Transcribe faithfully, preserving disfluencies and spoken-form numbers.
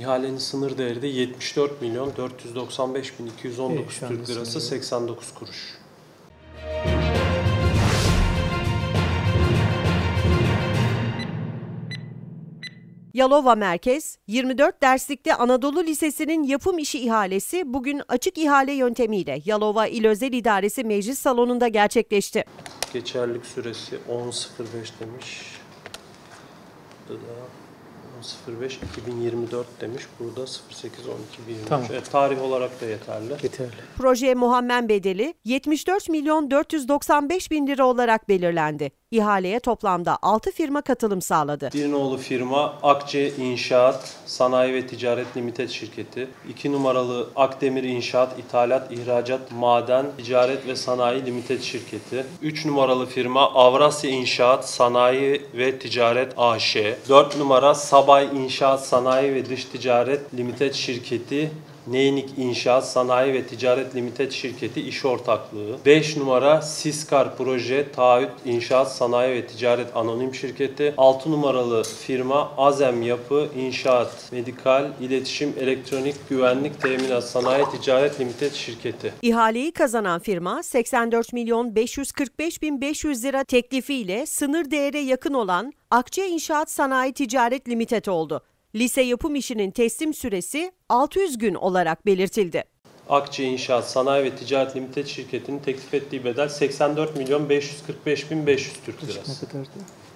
İhalenin sınır değeri de yetmiş dört milyon dört yüz doksan beş bin iki yüz on dokuz evet, Türk Lirası seksen dokuz kuruş. Yalova Merkez, yirmi dört derslikli Anadolu Lisesi'nin yapım işi ihalesi bugün açık ihale yöntemiyle Yalova İl Özel İdaresi Meclis Salonu'nda gerçekleşti. Geçerlilik süresi on sıfır beş demiş. Burada da on sıfır beş iki bin yirmi dört demiş. Burada sıfır sekiz on iki bin yirmi üç. Tamam. E, tarih olarak da yeterli. Yeterli. Projeye Muhammed bedeli yetmiş dört milyon dört yüz doksan beş bin lira olarak belirlendi. İhaleye toplamda altı firma katılım sağladı. Dirnoğlu firma Akçe İnşaat Sanayi ve Ticaret Limited Şirketi, iki numaralı Akdemir İnşaat İthalat İhracat Maden Ticaret ve Sanayi Limited Şirketi, üç numaralı firma Avrasya İnşaat Sanayi ve Ticaret A Ş, dört numara Sabay İnşaat Sanayi ve Dış Ticaret Limited Şirketi, Neynik İnşaat Sanayi ve Ticaret Limited Şirketi İş Ortaklığı, beş numara Siskar Proje Taahhüt İnşaat Sanayi ve Ticaret Anonim Şirketi, altı numaralı firma Azem Yapı İnşaat Medikal İletişim Elektronik Güvenlik Teminat Sanayi Ticaret Limited Şirketi. İhaleyi kazanan firma seksen dört milyon beş yüz kırk beş bin beş yüz lira teklifiyle sınır değere yakın olan Akçe İnşaat Sanayi Ticaret Limited oldu. Lise yapım işinin teslim süresi altı yüz gün olarak belirtildi. Akçe İnşaat Sanayi ve Ticaret Limited Şirketi'nin teklif ettiği bedel seksen dört milyon beş yüz kırk beş bin beş yüz Türk Lirası.